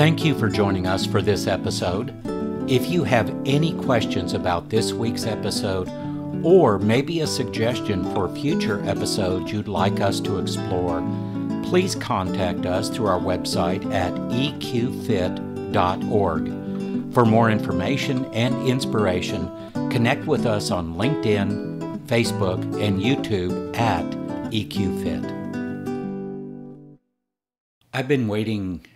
Thank you for joining us for this episode. If you have any questions about this week's episode, or maybe a suggestion for future episodes you'd like us to explore, please contact us through our website at eqfit.org. For more information and inspiration, connect with us on LinkedIn, Facebook, and YouTube at EQFit. I've been waiting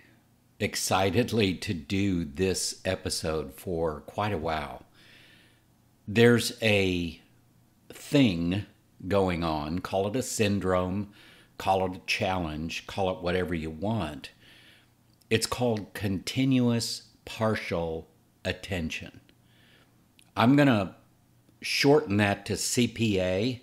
excitedly to do this episode for quite a while. There's a thing going on, call it a syndrome, call it a challenge, call it whatever you want. It's called continuous partial attention. I'm going to shorten that to CPA.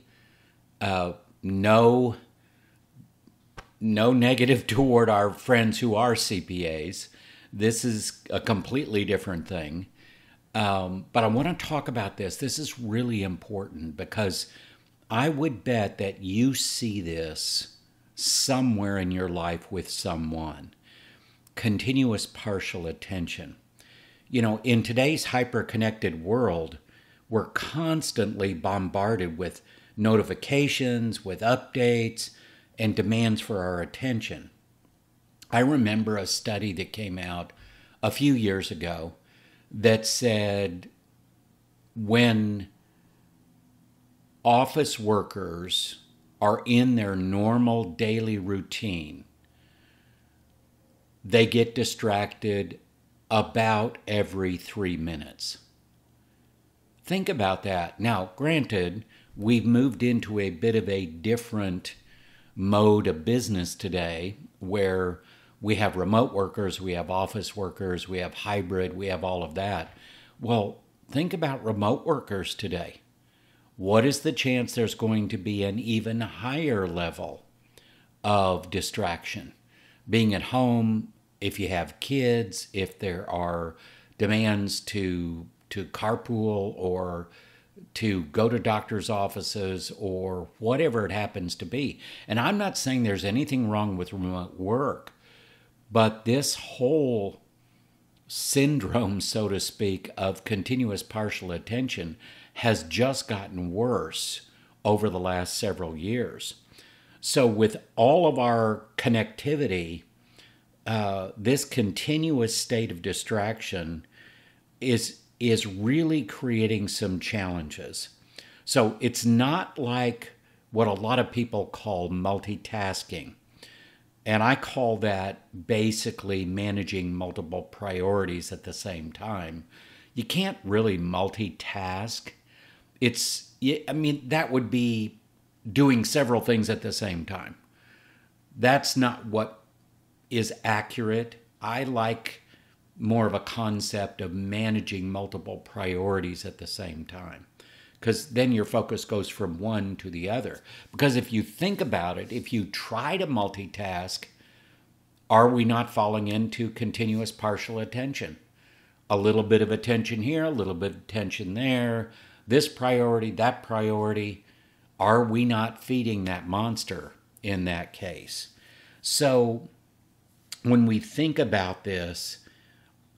No negative toward our friends who are CPAs. This is a completely different thing. But I want to talk about this. This is really important because I would bet that you see this somewhere in your life with someone. Continuous partial attention. You know, in today's hyper-connected world, we're constantly bombarded with notifications, with updates, and demands for our attention. I remember a study that came out a few years ago that said when office workers are in their normal daily routine, they get distracted about every 3 minutes. Think about that. Now, granted, we've moved into a bit of a different mode of business today where we have remote workers, we have office workers, we have hybrid, we have all of that. Well, think about remote workers today. What is the chance there's going to be an even higher level of distraction? Being at home, if you have kids, if there are demands to carpool or to go to doctor's offices or whatever it happens to be. And I'm not saying there's anything wrong with remote work, but this whole syndrome, so to speak, of continuous partial attention has just gotten worse over the last several years. So with all of our connectivity, this continuous state of distraction is really creating some challenges. So it's not like what a lot of people call multitasking. And I call that basically managing multiple priorities at the same time. You can't really multitask. That would be doing several things at the same time. That's not what is accurate. I like more of a concept of managing multiple priorities at the same time, because then your focus goes from one to the other. Because if you think about it, if you try to multitask, are we not falling into continuous partial attention? A little bit of attention here, a little bit of attention there, this priority, that priority. Are we not feeding that monster in that case? So when we think about this,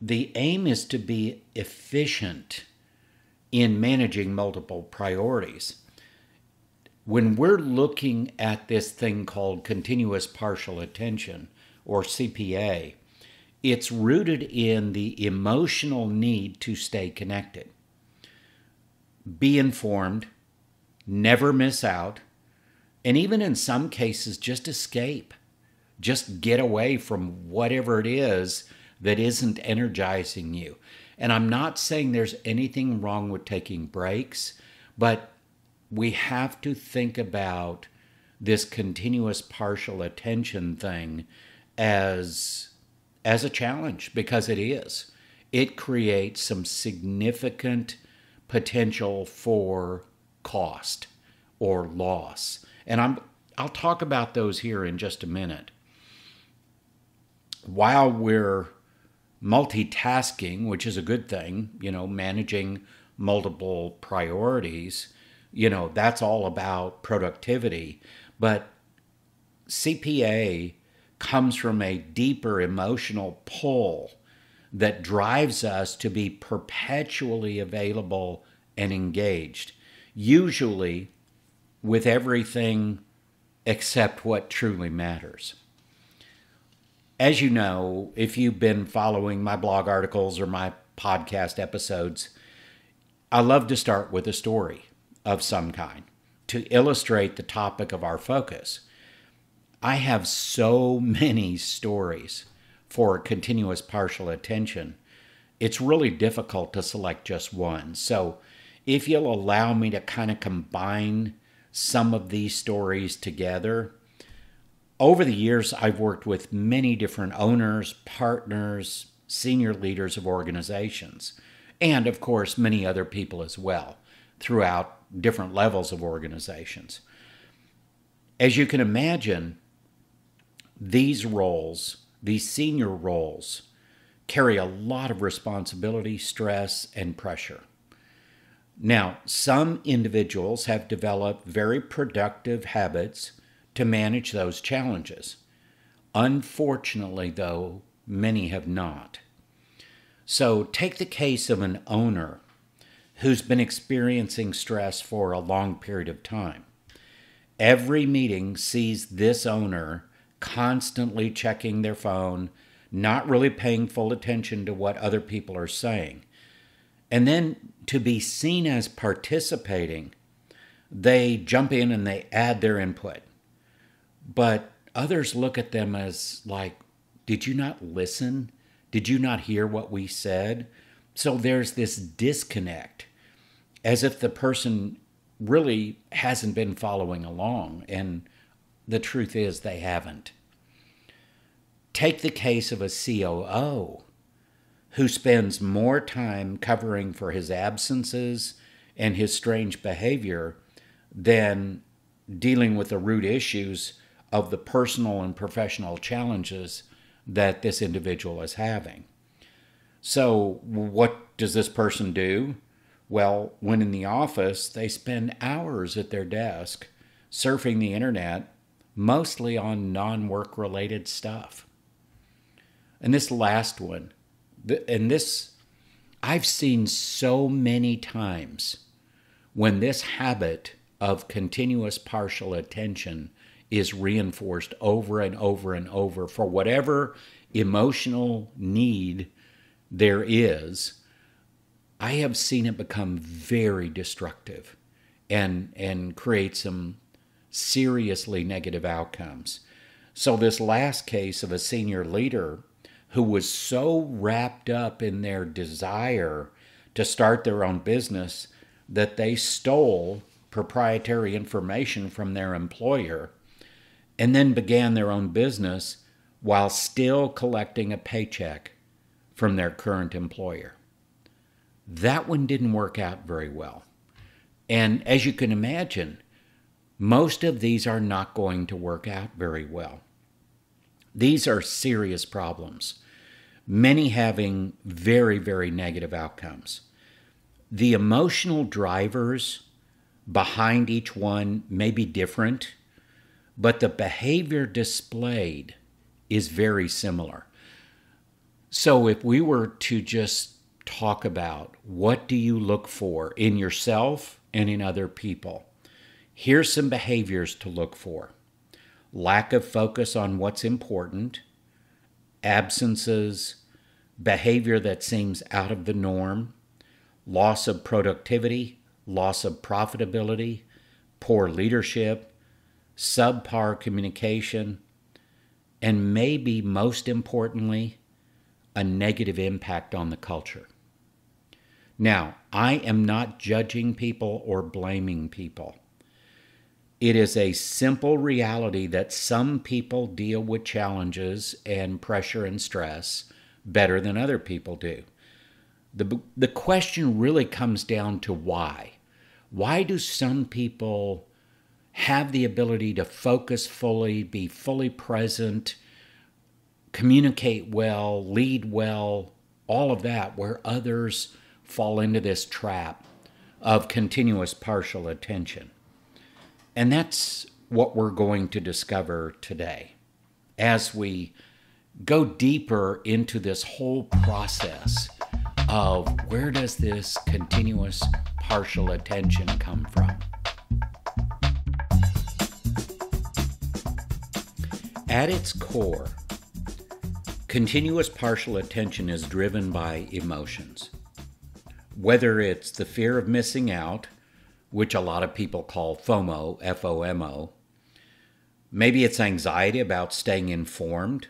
the aim is to be efficient in managing multiple priorities. When we're looking at this thing called continuous partial attention, or CPA, it's rooted in the emotional need to stay connected, be informed, never miss out, and even in some cases, just escape. Just get away from whatever it is that isn't energizing you. And I'm not saying there's anything wrong with taking breaks, but we have to think about this continuous partial attention thing as a challenge, because it is. It creates some significant potential for cost or loss. And I'll talk about those here in just a minute. While we're multitasking, which is a good thing, you know, managing multiple priorities, you know, that's all about productivity. But CPA, comes from a deeper emotional pull that drives us to be perpetually available and engaged, usually with everything except what truly matters. As you know, if you've been following my blog articles or my podcast episodes, I love to start with a story of some kind to illustrate the topic of our focus. I have so many stories for continuous partial attention. It's really difficult to select just one. So if you'll allow me to kind of combine some of these stories together, over the years, I've worked with many different owners, partners, senior leaders of organizations, and of course, many other people as well throughout different levels of organizations. As you can imagine, these roles, these senior roles, carry a lot of responsibility, stress, and pressure. Now, some individuals have developed very productive habits to manage those challenges. Unfortunately, though, many have not. So take the case of an owner who's been experiencing stress for a long period of time. Every meeting sees this owner constantly checking their phone, not really paying full attention to what other people are saying. And then to be seen as participating, they jump in and they add their input. But others look at them as like, did you not listen? Did you not hear what we said? So there's this disconnect, as if the person really hasn't been following along, and the truth is they haven't. Take the case of a COO who spends more time covering for his absences and his strange behavior than dealing with the root issues of the personal and professional challenges that this individual is having. So what does this person do? Well, when in the office, they spend hours at their desk surfing the internet, mostly on non-work related stuff. And this last one, I've seen so many times when this habit of continuous partial attention is reinforced over and over and over for whatever emotional need there is, I have seen it become very destructive and create some seriously negative outcomes. So this last case of a senior leader who was so wrapped up in their desire to start their own business that they stole proprietary information from their employer and then began their own business while still collecting a paycheck from their current employer. That one didn't work out very well. And as you can imagine, most of these are not going to work out very well. These are serious problems, many having very, very negative outcomes. The emotional drivers behind each one may be different, but the behavior displayed is very similar. So if we were to just talk about what do you look for in yourself and in other people, here's some behaviors to look for. Lack of focus on what's important, absences, behavior that seems out of the norm, loss of productivity, loss of profitability, poor leadership, subpar communication, and maybe most importantly, a negative impact on the culture. Now, I am not judging people or blaming people. It is a simple reality that some people deal with challenges and pressure and stress better than other people do. The question really comes down to why. Why do some people have the ability to focus fully, be fully present, communicate well, lead well, all of that, where others fall into this trap of continuous partial attention? And that's what we're going to discover today. as we go deeper into this whole process of where does this continuous partial attention come from. At its core, continuous partial attention is driven by emotions. Whether it's the fear of missing out, which a lot of people call FOMO, F-O-M-O, maybe it's anxiety about staying informed,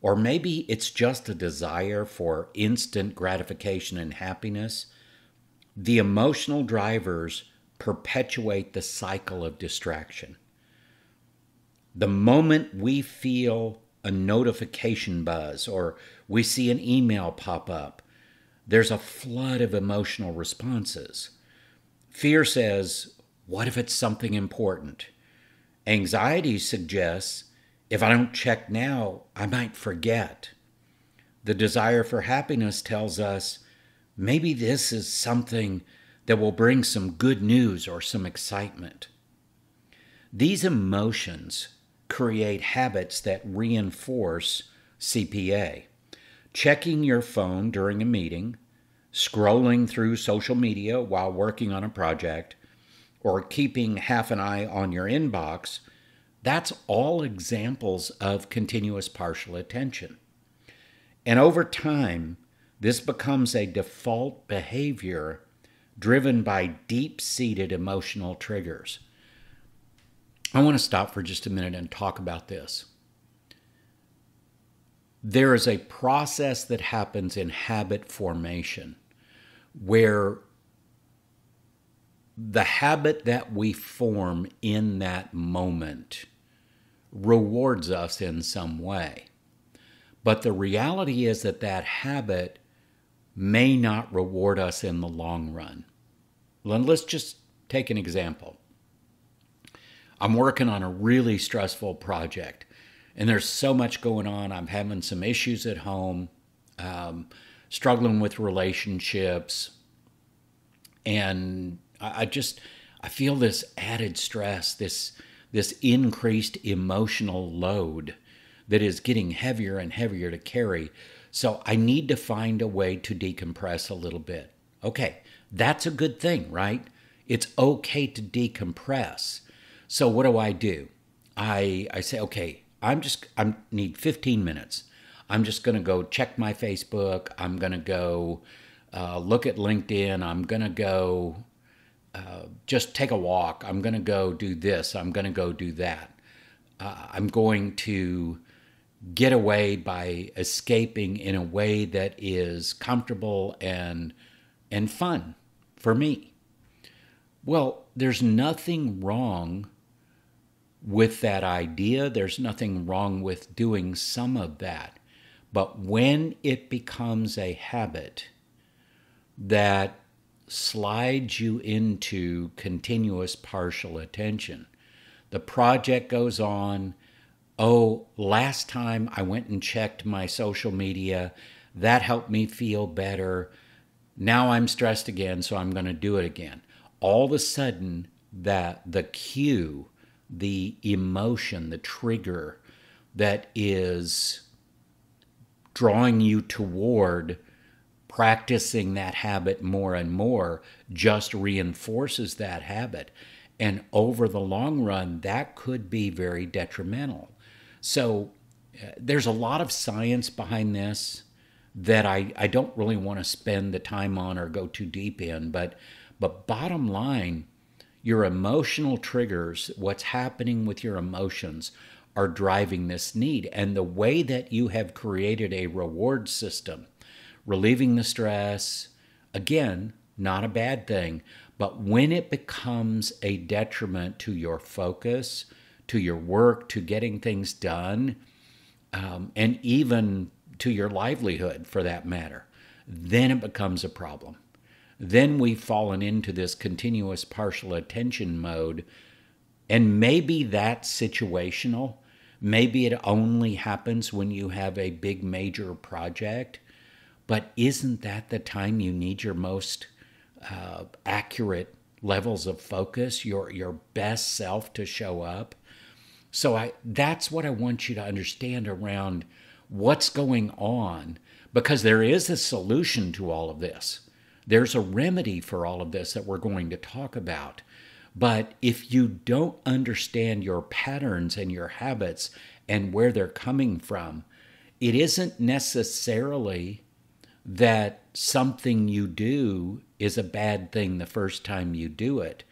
or maybe it's just a desire for instant gratification and happiness, the emotional drivers perpetuate the cycle of distraction. The moment we feel a notification buzz or we see an email pop up, there's a flood of emotional responses. Fear says, what if it's something important? Anxiety suggests, if I don't check now, I might forget. The desire for happiness tells us, maybe this is something that will bring some good news or some excitement. These emotions create habits that reinforce CPA. Checking your phone during a meeting, scrolling through social media while working on a project, or keeping half an eye on your inbox, that's all examples of continuous partial attention. And over time, this becomes a default behavior driven by deep-seated emotional triggers. I want to stop for just a minute and talk about this. There is a process that happens in habit formation where the habit that we form in that moment rewards us in some way. But the reality is that that habit may not reward us in the long run. Let's just take an example. I'm working on a really stressful project, and there's so much going on. I'm having some issues at home, struggling with relationships, and I feel this added stress, this increased emotional load that is getting heavier and heavier to carry. So I need to find a way to decompress a little bit. Okay, that's a good thing, right? It's okay to decompress. So what do I do? I say, okay, I need 15 minutes. I'm just going to go check my Facebook. I'm going to go look at LinkedIn. I'm going to go just take a walk. I'm going to go do this. I'm going to go do that. I'm going to get away by escaping in a way that is comfortable and fun for me. Well, there's nothing wrong with that idea. There's nothing wrong with doing some of that. But when it becomes a habit that slides you into continuous partial attention, the project goes on. Oh, last time I went and checked my social media, that helped me feel better. Now I'm stressed again, so I'm going to do it again. All of a sudden, the cue, the emotion, the trigger that is drawing you toward practicing that habit more and more just reinforces that habit. And over the long run, that could be very detrimental. So there's a lot of science behind this that I don't really want to spend the time on or go too deep in, but bottom line, your emotional triggers, what's happening with your emotions, are driving this need. And the way that you have created a reward system, relieving the stress, again, not a bad thing, but when it becomes a detriment to your focus, to your work, to getting things done, and even to your livelihood for that matter, then it becomes a problem. Then we've fallen into this continuous partial attention mode, and maybe that's situational. Maybe it only happens when you have a big major project, but isn't that the time you need your most accurate levels of focus, your best self to show up? So that's what I want you to understand around what's going on, because there is a solution to all of this. There's a remedy for all of this that we're going to talk about. But if you don't understand your patterns and your habits and where they're coming from, it isn't necessarily that something you do is a bad thing the first time you do it.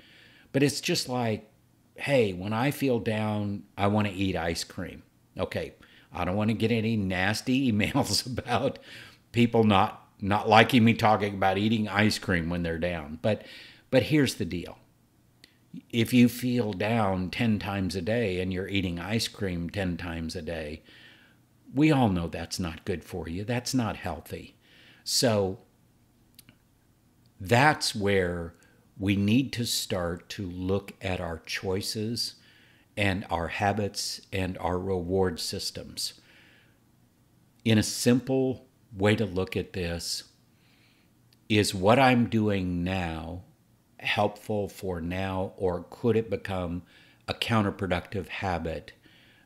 But it's just like, hey, when I feel down, I want to eat ice cream. Okay, I don't want to get any nasty emails about people not liking me talking about eating ice cream when they're down. But here's the deal. If you feel down 10 times a day and you're eating ice cream 10 times a day, we all know that's not good for you. That's not healthy. So that's where we need to start to look at our choices and our habits and our reward systems. In a simple way to look at this is, what I'm doing now helpful for now, or could it become a counterproductive habit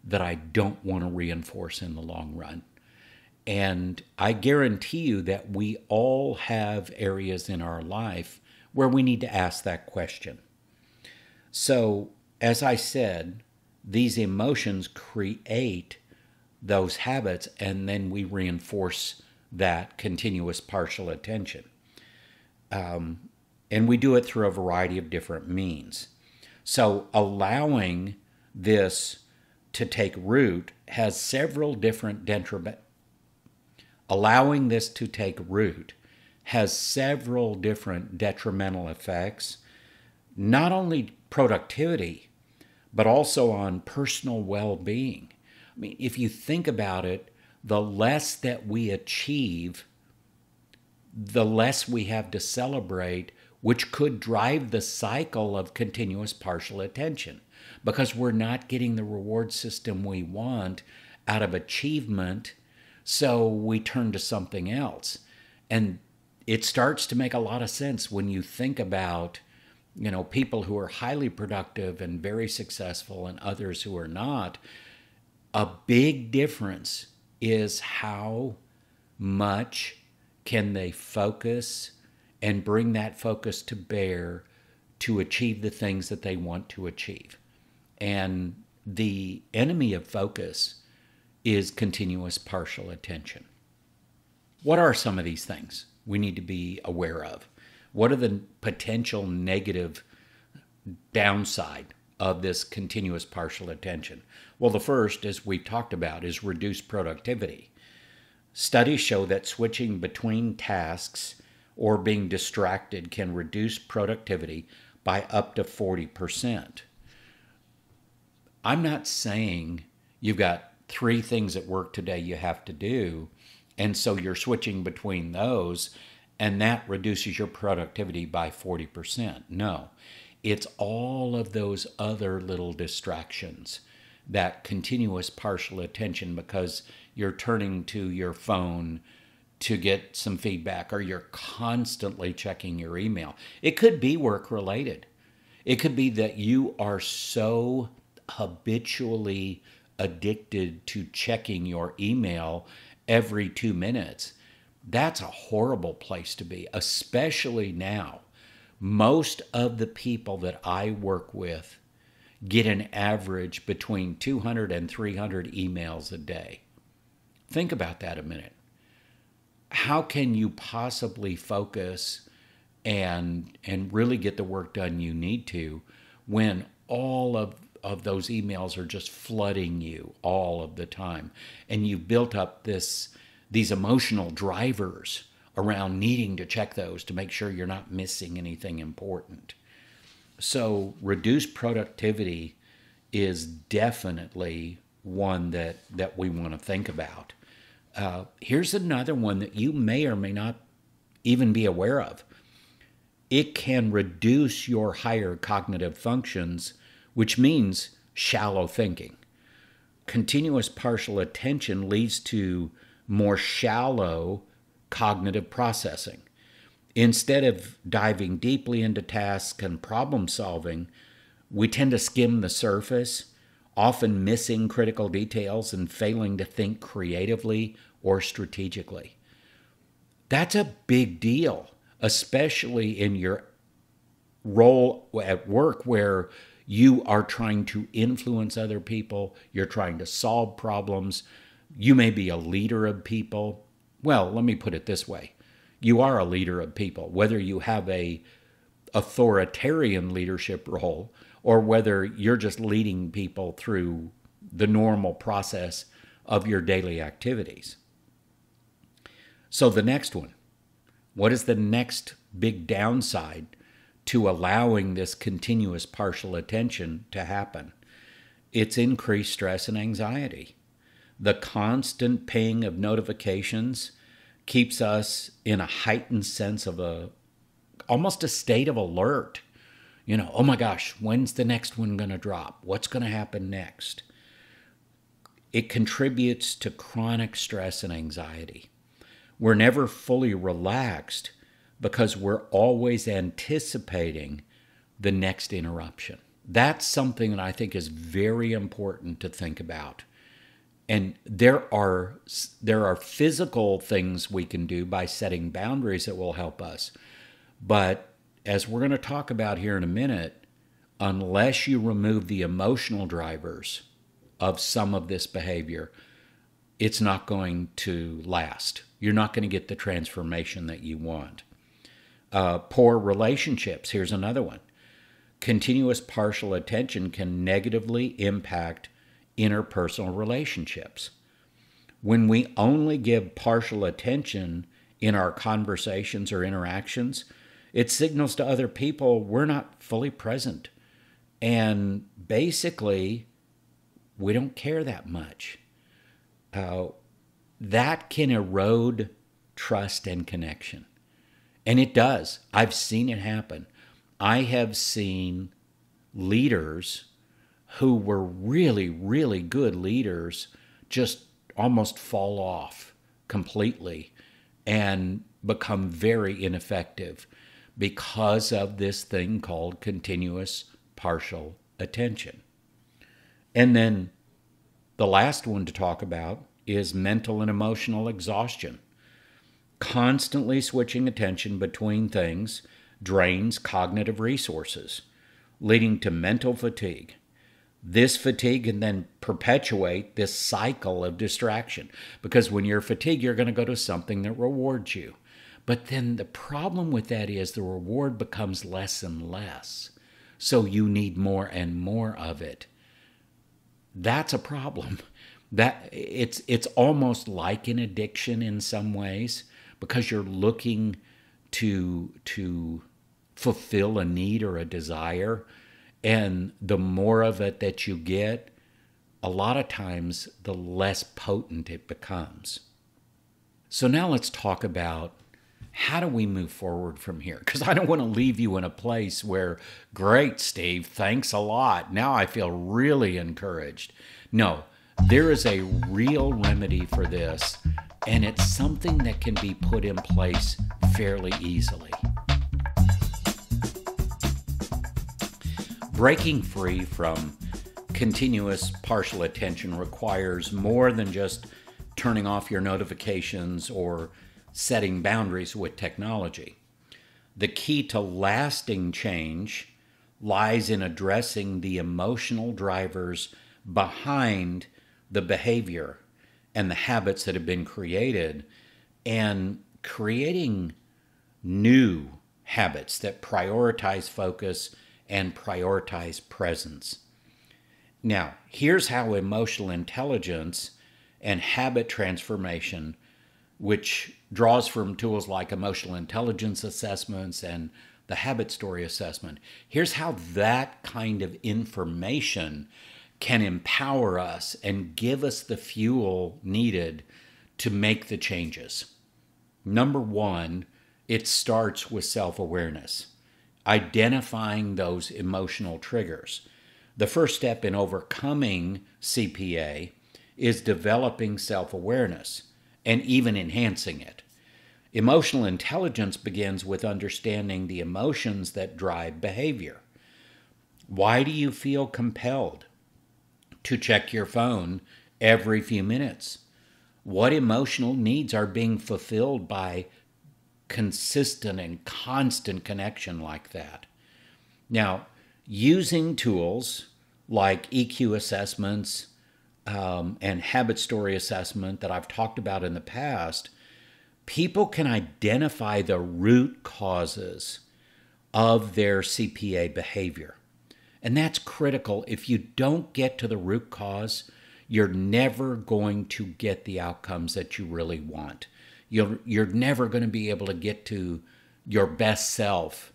that I don't want to reinforce in the long run? And I guarantee you that we all have areas in our life where we need to ask that question. So, as I said, these emotions create those habits, and then we reinforce that continuous partial attention. And we do it through a variety of different means. So allowing this to take root has several different detrimental effects, not only productivity, but also on personal well-being. I mean, if you think about it, the less that we achieve, the less we have to celebrate, which could drive the cycle of continuous partial attention, because we're not getting the reward system we want out of achievement, so we turn to something else. And it starts to make a lot of sense when you think about, you know, people who are highly productive and very successful and others who are not. A big difference is how much can they focus and bring that focus to bear to achieve the things that they want to achieve. And the enemy of focus is continuous partial attention. What are some of these things we need to be aware of? What are the potential negative downside of this continuous partial attention? Well, the first, as we've talked about, is reduced productivity. Studies show that switching between tasks or being distracted can reduce productivity by up to 40%. I'm not saying you've got 3 things at work today you have to do, and so you're switching between those, and that reduces your productivity by 40%. No, it's all of those other little distractions, that continuous partial attention, because you're turning to your phone to get some feedback, or you're constantly checking your email. It could be work-related. It could be that you are so habitually addicted to checking your email every 2 minutes. That's a horrible place to be, especially now. Most of the people that I work with get an average between 200 and 300 emails a day. Think about that a minute. How can you possibly focus and really get the work done you need to when all of those emails are just flooding you all of the time? And you've built up these emotional drivers around needing to check those to make sure you're not missing anything important. So reduced productivity is definitely one that we want to think about. Here's another one that you may or may not even be aware of. It can reduce your higher cognitive functions, which means shallow thinking. Continuous partial attention leads to more shallow cognitive processing. Instead of diving deeply into tasks and problem solving, we tend to skim the surface, often missing critical details and failing to think creatively or strategically. That's a big deal, especially in your role at work where you are trying to influence other people, you're trying to solve problems, you may be a leader of people. Well, let me put it this way. You are a leader of people, whether you have an authoritarian leadership role or whether you're just leading people through the normal process of your daily activities. So the next one, what is the next big downside to allowing this continuous partial attention to happen? It's increased stress and anxiety. The constant ping of notifications keeps us in a heightened sense of almost a state of alert. You know, oh my gosh, when's the next one going to drop? What's going to happen next? It contributes to chronic stress and anxiety. We're never fully relaxed because we're always anticipating the next interruption. That's something that I think is very important to think about. And there are physical things we can do by setting boundaries that will help us. But as we're going to talk about here in a minute, unless you remove the emotional drivers of some of this behavior, it's not going to last. You're not going to get the transformation that you want. Poor relationships, here's another one. Continuous partial attention can negatively impact interpersonal relationships. When we only give partial attention in our conversations or interactions, it signals to other people we're not fully present. And basically, we don't care that much. That can erode trust and connection. And it does. I've seen it happen. I have seen leaders who were really, really good leaders just almost fall off completely and become very ineffective because of this thing called continuous partial attention. And then the last one to talk about is mental and emotional exhaustion. Constantly switching attention between things drains cognitive resources, leading to mental fatigue. This fatigue can then perpetuate this cycle of distraction, because when you're fatigued, you're going to go to something that rewards you. But then the problem with that is the reward becomes less and less, so you need more and more of it. That's a problem. That it's almost like an addiction in some ways, because you're looking to fulfill a need or a desire, and the more of it that you get, a lot of times the less potent it becomes. So now let's talk about how do we move forward from here? Because I don't want to leave you in a place where, great, Steve, thanks a lot. Now I feel really encouraged. No. There is a real remedy for this, and it's something that can be put in place fairly easily. Breaking free from continuous partial attention requires more than just turning off your notifications or setting boundaries with technology. The key to lasting change lies in addressing the emotional drivers behind the behavior and the habits that have been created, and creating new habits that prioritize focus and prioritize presence. Now, here's how emotional intelligence and habit transformation, which draws from tools like emotional intelligence assessments and the habit story assessment, here's how that kind of information can empower us and give us the fuel needed to make the changes. Number one, it starts with self-awareness, identifying those emotional triggers. The first step in overcoming CPA is developing self-awareness and even enhancing it. Emotional intelligence begins with understanding the emotions that drive behavior. Why do you feel compelled to check your phone every few minutes? What emotional needs are being fulfilled by consistent and constant connection like that? Now, using tools like EQ assessments and habit story assessment that I've talked about in the past, people can identify the root causes of their CPA behavior. And that's critical. If you don't get to the root cause, you're never going to get the outcomes that you really want. You're never going to be able to get to your best self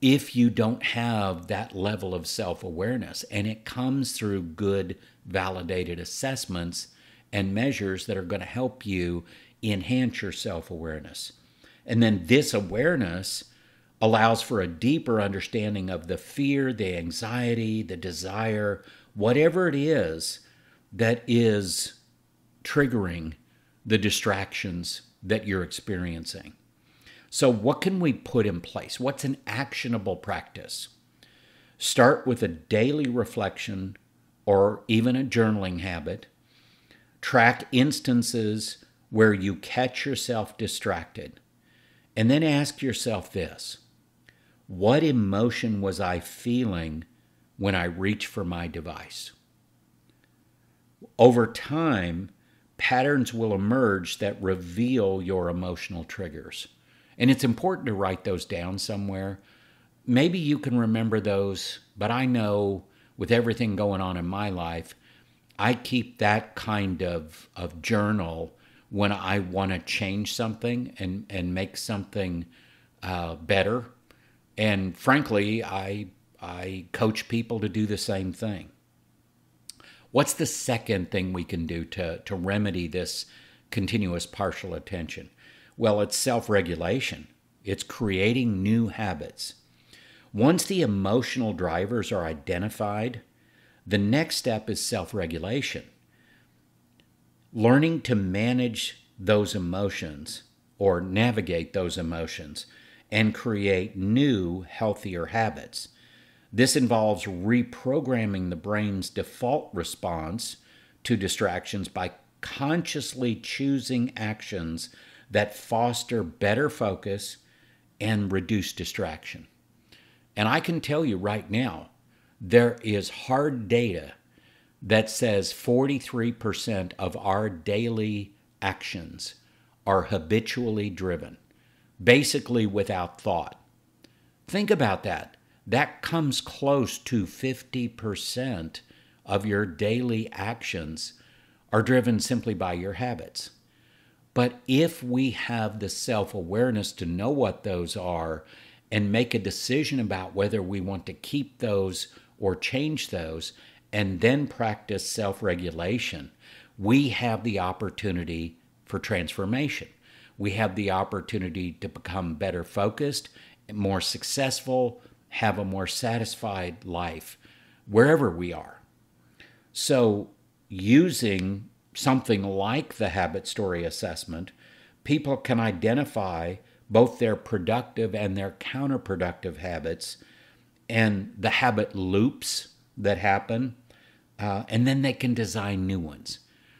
if you don't have that level of self-awareness. And it comes through good, validated assessments and measures that are going to help you enhance your self-awareness. And then this awareness allows for a deeper understanding of the fear, the anxiety, the desire, whatever it is that is triggering the distractions that you're experiencing. So what can we put in place? What's an actionable practice? Start with a daily reflection or even a journaling habit. Track instances where you catch yourself distracted. And then ask yourself this: what emotion was I feeling when I reached for my device? Over time, patterns will emerge that reveal your emotional triggers. And it's important to write those down somewhere. Maybe you can remember those, but I know with everything going on in my life, I keep that kind of journal when I want to change something and make something better. And frankly, I coach people to do the same thing. What's the second thing we can do to remedy this continuous partial attention? Well, it's self-regulation. It's creating new habits. Once the emotional drivers are identified, the next step is self-regulation. Learning to manage those emotions or navigate those emotions and create new, healthier habits. This involves reprogramming the brain's default response to distractions by consciously choosing actions that foster better focus and reduce distraction. And I can tell you right now, there is hard data that says 43% of our daily actions are habitually driven, basically without thought. Think about that. That comes close to 50% of your daily actions are driven simply by your habits. But if we have the self-awareness to know what those are and make a decision about whether we want to keep those or change those, and then practice self-regulation, we have the opportunity for transformation. We have the opportunity to become better focused, more successful, have a more satisfied life wherever we are. So using something like the habit story assessment, people can identify both their productive and their counterproductive habits and the habit loops that happen, and then they can design new ones.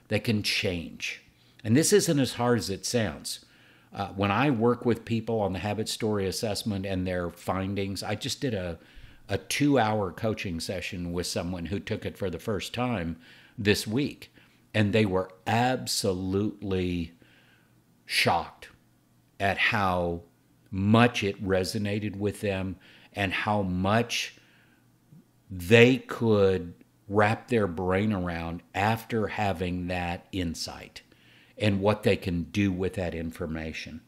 They can change. And this isn't as hard as it sounds. When I work with people on the habit story assessment and their findings, I just did a 2-hour coaching session with someone who took it for the first time this week, and they were absolutely shocked at how much it resonated with them and how much they could wrap their brain around after having that insight and what they can do with that information.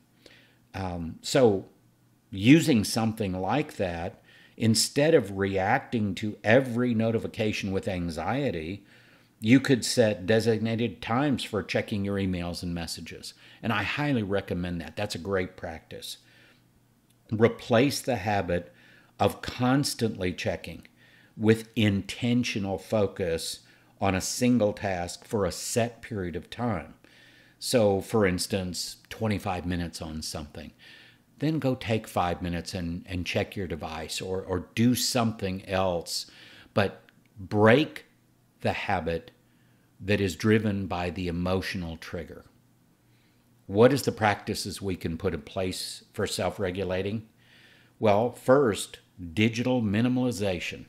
So using something like that, instead of reacting to every notification with anxiety, you could set designated times for checking your emails and messages. And I highly recommend that. That's a great practice. Replace the habit of constantly checking with intentional focus on a single task for a set period of time. So, for instance, 25 minutes on something. Then go take 5 minutes and check your device or do something else. But break the habit that is driven by the emotional trigger. What is the practices we can put in place for self-regulating? Well, first, digital minimalization.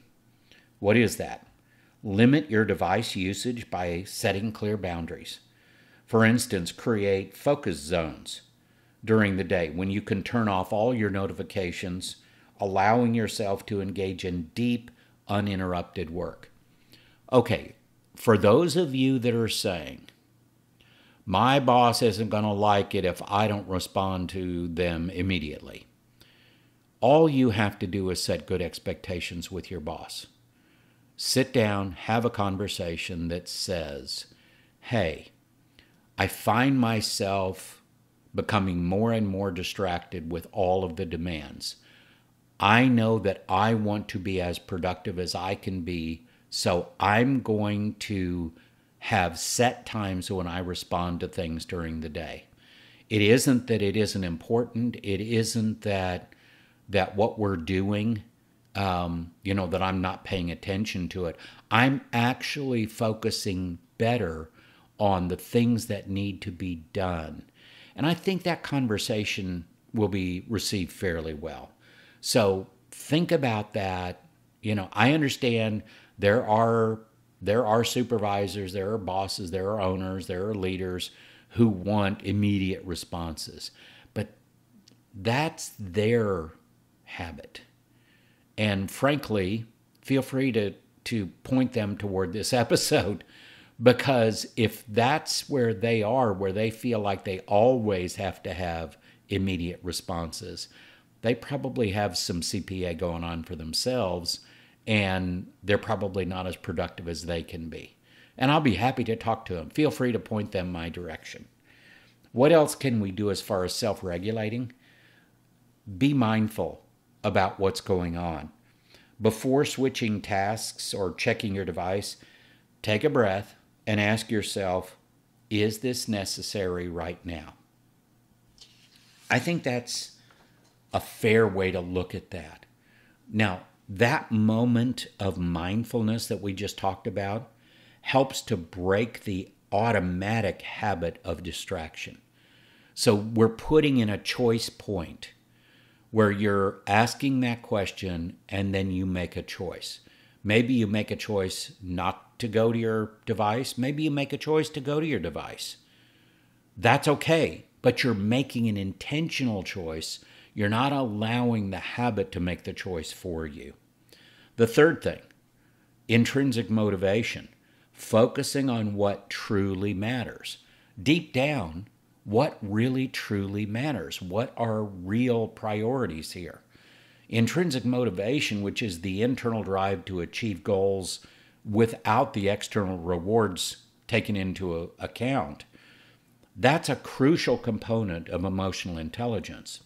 What is that? Limit your device usage by setting clear boundaries. For instance, create focus zones during the day when you can turn off all your notifications, allowing yourself to engage in deep, uninterrupted work. Okay, for those of you that are saying, my boss isn't going to like it if I don't respond to them immediately, all you have to do is set good expectations with your boss. Sit down, have a conversation that says, hey, I find myself becoming more and more distracted with all of the demands. I know that I want to be as productive as I can be, so I'm going to have set times when I respond to things during the day. It isn't that it isn't important. It isn't that what we're doing, that I'm not paying attention to it. I'm actually focusing better on the things that need to be done. And I think that conversation will be received fairly well. So think about that. I understand there are supervisors, there are bosses, there are owners, there are leaders who want immediate responses, but that's their habit. And frankly, feel free to point them toward this episode, because if that's where they are, where they feel like they always have to have immediate responses, they probably have some CPA going on for themselves, and they're probably not as productive as they can be. And I'll be happy to talk to them. Feel free to point them my direction. What else can we do as far as self-regulating? Be mindful about what's going on. Before switching tasks or checking your device, take a breath and ask yourself, is this necessary right now? I think that's a fair way to look at that. Now, that moment of mindfulness that we just talked about helps to break the automatic habit of distraction. So we're putting in a choice point where you're asking that question and then you make a choice. Maybe you make a choice not to go to your device. Maybe you make a choice to go to your device. That's okay, but you're making an intentional choice. You're not allowing the habit to make the choice for you. The third thing, intrinsic motivation, focusing on what truly matters. Deep down, what really truly matters? What are real priorities here? Intrinsic motivation, which is the internal drive to achieve goals without the external rewards taken into account, that's a crucial component of emotional intelligence.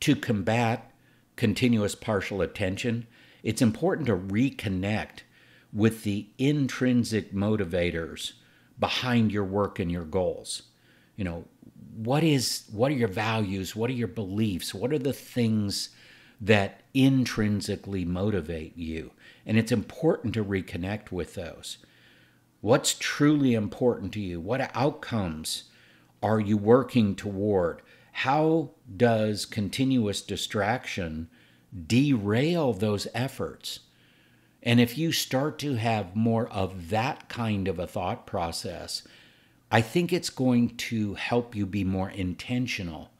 To combat continuous partial attention, it's important to reconnect with the intrinsic motivators behind your work and your goals. What are your values? What are your beliefs? What are the things that intrinsically motivate you? And it's important to reconnect with those. What's truly important to you? What outcomes are you working toward? How does continuous distraction derail those efforts? And if you start to have more of that kind of a thought process, I think it's going to help you be more intentional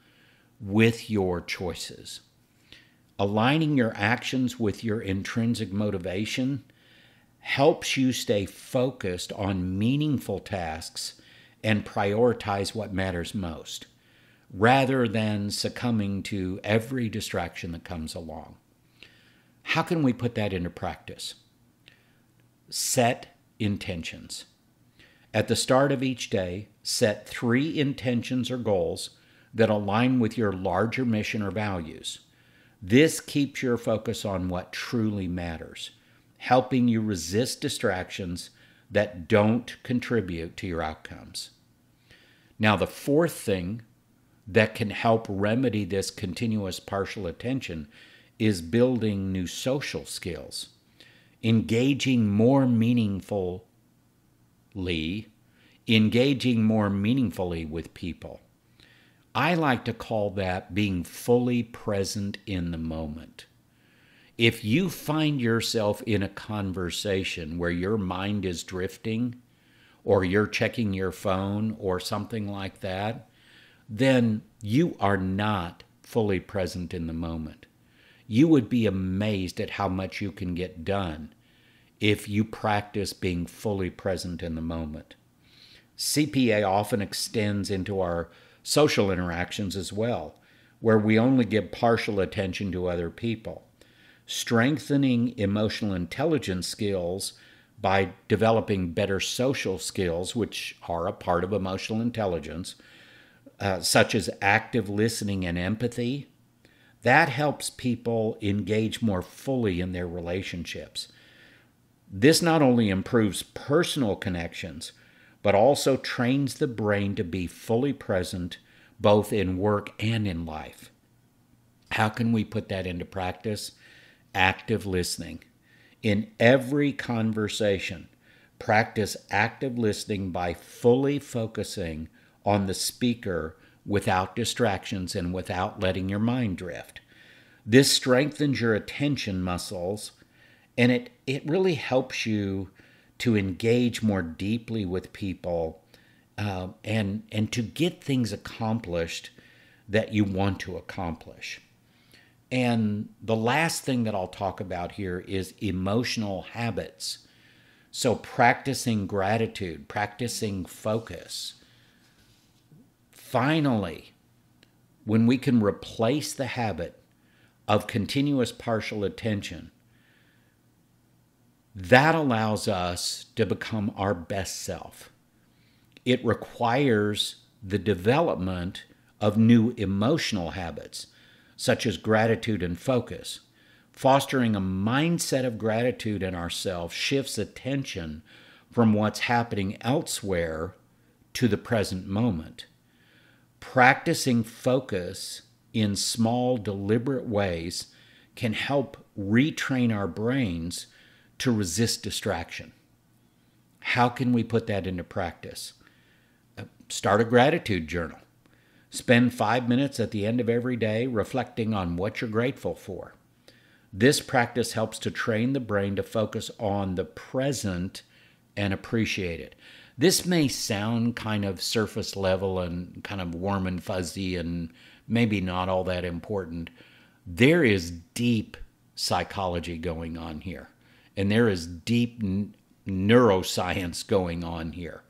with your choices. Aligning your actions with your intrinsic motivation helps you stay focused on meaningful tasks and prioritize what matters most, rather than succumbing to every distraction that comes along. How can we put that into practice? Set intentions. At the start of each day, set 3 intentions or goals that align with your larger mission or values. This keeps your focus on what truly matters, helping you resist distractions that don't contribute to your outcomes. Now, the fourth thing that can help remedy this continuous partial attention is building new social skills. engaging more meaningfully with people. I like to call that being fully present in the moment. If you find yourself in a conversation where your mind is drifting, or you're checking your phone or something like that, then you are not fully present in the moment. You would be amazed at how much you can get done if you practice being fully present in the moment. CPA often extends into our social interactions as well, where we only give partial attention to other people. Strengthening emotional intelligence skills by developing better social skills, which are a part of emotional intelligence, such as active listening and empathy, that helps people engage more fully in their relationships. This not only improves personal connections, but also trains the brain to be fully present both in work and in life. How can we put that into practice? Active listening. In every conversation, practice active listening by fully focusing on the speaker without distractions and without letting your mind drift. This strengthens your attention muscles, and it really helps you to engage more deeply with people and to get things accomplished that you want to accomplish. And the last thing that I'll talk about here is emotional habits. So practicing gratitude, practicing focus. Finally, when we can replace the habit of continuous partial attention, that allows us to become our best self. It requires the development of new emotional habits, such as gratitude and focus. Fostering a mindset of gratitude in ourselves shifts attention from what's happening elsewhere to the present moment. Practicing focus in small, deliberate ways can help retrain our brains to resist distraction. How can we put that into practice? Start a gratitude journal. Spend 5 minutes at the end of every day reflecting on what you're grateful for. This practice helps to train the brain to focus on the present and appreciate it. This may sound kind of surface level and kind of warm and fuzzy and maybe not all that important. There is deep psychology going on here, and there is deep neuroscience going on here.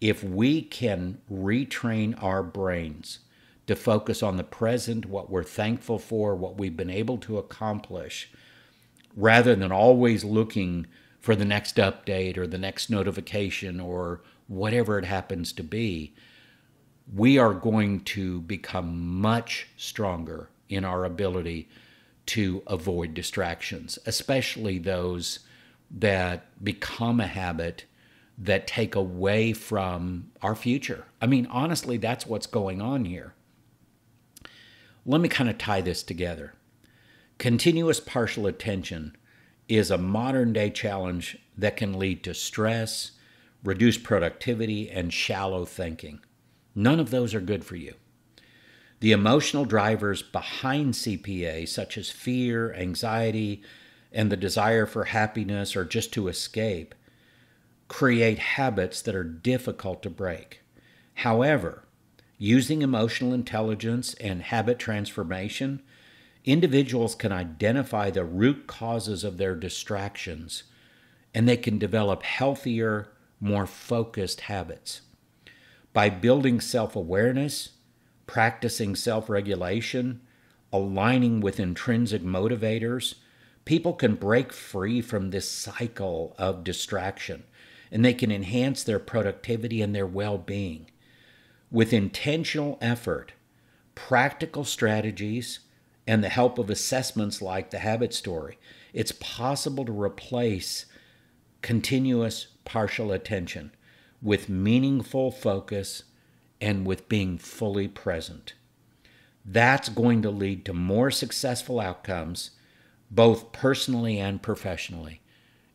If we can retrain our brains to focus on the present, what we're thankful for, what we've been able to accomplish, rather than always looking for the next update or the next notification or whatever it happens to be, we are going to become much stronger in our ability to avoid distractions, especially those that become a habit that take away from our future. I mean, honestly, that's what's going on here. Let me kind of tie this together. Continuous partial attention is a modern-day challenge that can lead to stress, reduced productivity, and shallow thinking. None of those are good for you. The emotional drivers behind CPA, such as fear, anxiety, and the desire for happiness or just to escape, create habits that are difficult to break. However, using emotional intelligence and habit transformation, individuals can identify the root causes of their distractions, and they can develop healthier, more focused habits. By building self-awareness, practicing self-regulation, aligning with intrinsic motivators, people can break free from this cycle of distraction, and they can enhance their productivity and their well-being. With intentional effort, practical strategies, and the help of assessments like the habit story, it's possible to replace continuous partial attention with meaningful focus and with being fully present. That's going to lead to more successful outcomes, both personally and professionally.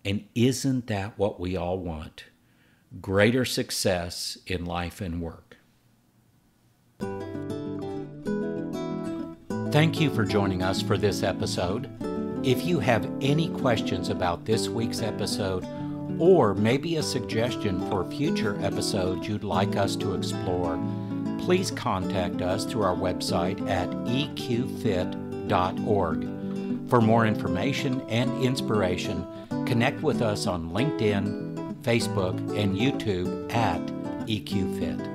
And isn't that what we all want? Greater success in life and work. Thank you for joining us for this episode. If you have any questions about this week's episode, or maybe a suggestion for future episodes you'd like us to explore, please contact us through our website at eqfit.org. For more information and inspiration, connect with us on LinkedIn, Facebook, and YouTube at EQFit.